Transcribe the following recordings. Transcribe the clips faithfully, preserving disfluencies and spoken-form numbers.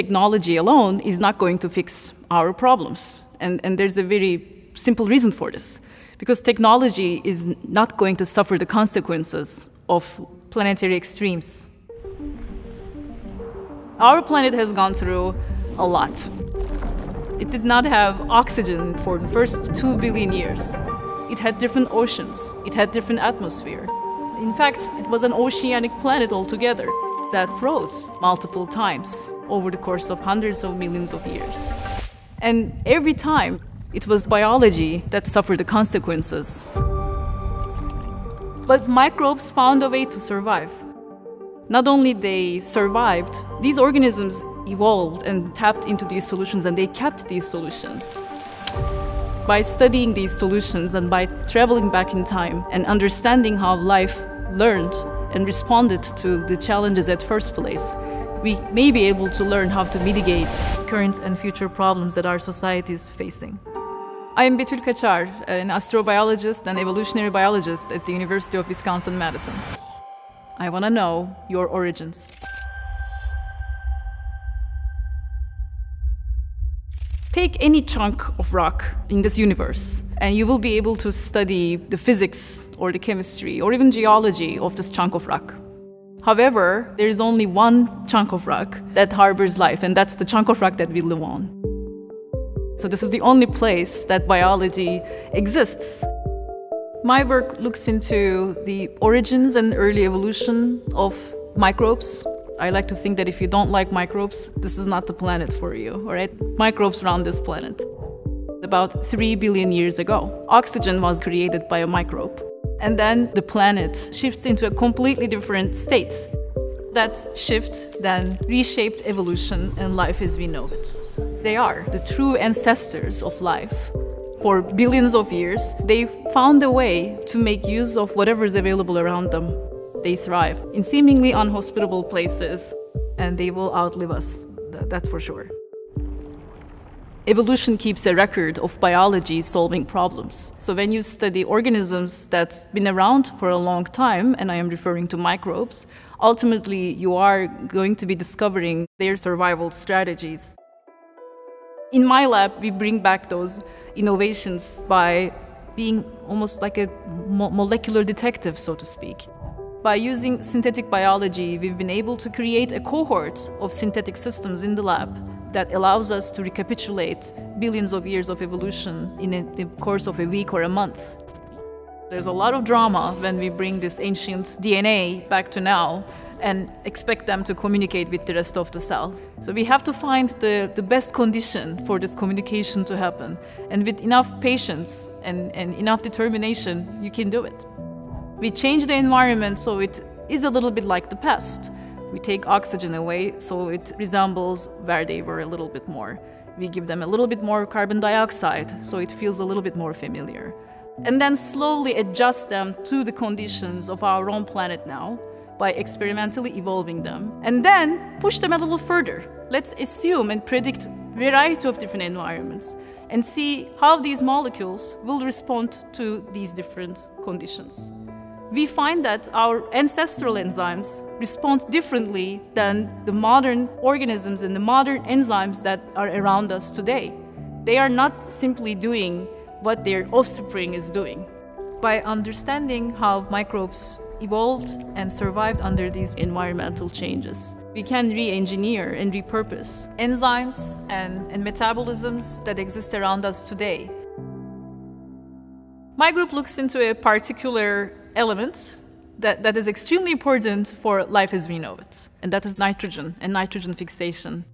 technology alone is not going to fix our problems. And, and there's a very simple reason for this. Because technology is not going to suffer the consequences of planetary extremes. Our planet has gone through a lot. It did not have oxygen for the first two billion years. It had different oceans. It had different atmosphere. In fact, it was an oceanic planet altogether that froze multiple times over the course of hundreds of millions of years. And every time, it was biology that suffered the consequences. But microbes found a way to survive. Not only they survived, these organisms evolved and tapped into these solutions, and they kept these solutions. By studying these solutions and by traveling back in time and understanding how life learned and responded to the challenges at first place, we may be able to learn how to mitigate current and future problems that our society is facing. I am Betül Kaçar, an astrobiologist and evolutionary biologist at the University of Wisconsin-Madison. I want to know your origins. Take any chunk of rock in this universe, and you will be able to study the physics or the chemistry or even geology of this chunk of rock. However, there is only one chunk of rock that harbors life, and that's the chunk of rock that we live on. So this is the only place that biology exists. My work looks into the origins and early evolution of microbes. I like to think that if you don't like microbes, this is not the planet for you, all right? Microbes run this planet. About three billion years ago, oxygen was created by a microbe. And then the planet shifts into a completely different state. That shift then reshaped evolution and life as we know it. They are the true ancestors of life. For billions of years, they found a way to make use of whatever is available around them. They thrive in seemingly unhospitable places, and they will outlive us, that's for sure. Evolution keeps a record of biology solving problems. So when you study organisms that's been around for a long time, and I am referring to microbes, ultimately you are going to be discovering their survival strategies. In my lab, we bring back those innovations by being almost like a mo- molecular detective, so to speak. By using synthetic biology, we've been able to create a cohort of synthetic systems in the lab that allows us to recapitulate billions of years of evolution in a, the course of a week or a month. There's a lot of drama when we bring this ancient D N A back to now and expect them to communicate with the rest of the cell. So we have to find the, the best condition for this communication to happen. And with enough patience and, and enough determination, you can do it. We change the environment so it is a little bit like the past. We take oxygen away, so it resembles where they were a little bit more. We give them a little bit more carbon dioxide, so it feels a little bit more familiar. And then slowly adjust them to the conditions of our own planet now by experimentally evolving them. And then push them a little further. Let's assume and predict a variety of different environments and see how these molecules will respond to these different conditions. We find that our ancestral enzymes respond differently than the modern organisms and the modern enzymes that are around us today. They are not simply doing what their offspring is doing. By understanding how microbes evolved and survived under these environmental changes, we can re-engineer and repurpose enzymes and, and metabolisms that exist around us today. My group looks into a particular element that, that is extremely important for life as we know it, and that is nitrogen and nitrogen fixation.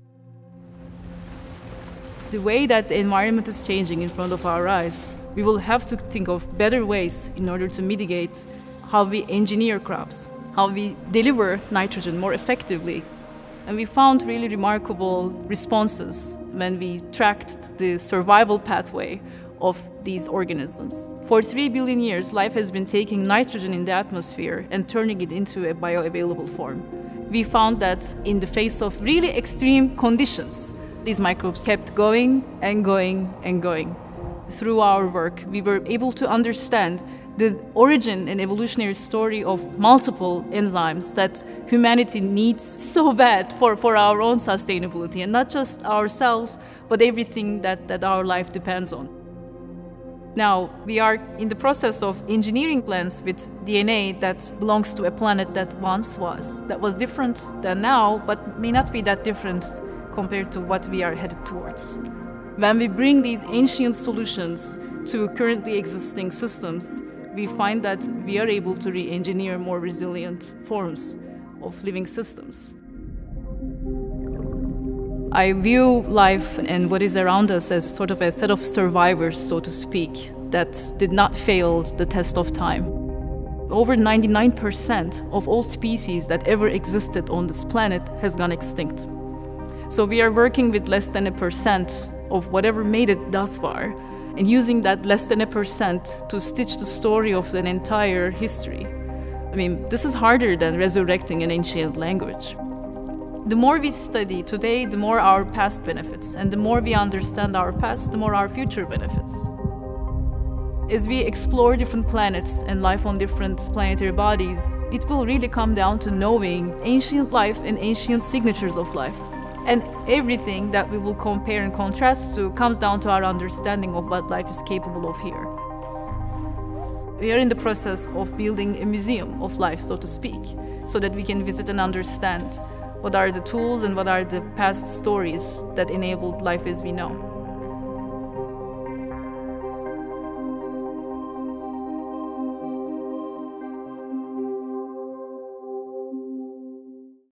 The way that the environment is changing in front of our eyes, we will have to think of better ways in order to mitigate how we engineer crops, how we deliver nitrogen more effectively. And we found really remarkable responses when we tracked the survival pathway of these organisms. For three billion years, life has been taking nitrogen in the atmosphere and turning it into a bioavailable form. We found that in the face of really extreme conditions, these microbes kept going and going and going. Through our work, we were able to understand the origin and evolutionary story of multiple enzymes that humanity needs so bad for, for our own sustainability, and not just ourselves, but everything that, that our life depends on. Now, we are in the process of engineering plants with D N A that belongs to a planet that once was, that was different than now, but may not be that different compared to what we are headed towards. When we bring these ancient solutions to currently existing systems, we find that we are able to re-engineer more resilient forms of living systems. I view life and what is around us as sort of a set of survivors, so to speak, that did not fail the test of time. Over ninety-nine percent of all species that ever existed on this planet has gone extinct. So we are working with less than a percent of whatever made it thus far, and using that less than a percent to stitch the story of an entire history. I mean, this is harder than resurrecting an ancient language. The more we study today, the more our past benefits, and the more we understand our past, the more our future benefits. As we explore different planets and life on different planetary bodies, it will really come down to knowing ancient life and ancient signatures of life. And everything that we will compare and contrast to comes down to our understanding of what life is capable of here. We are in the process of building a museum of life, so to speak, so that we can visit and understand what are the tools and what are the past stories that enabled life as we know.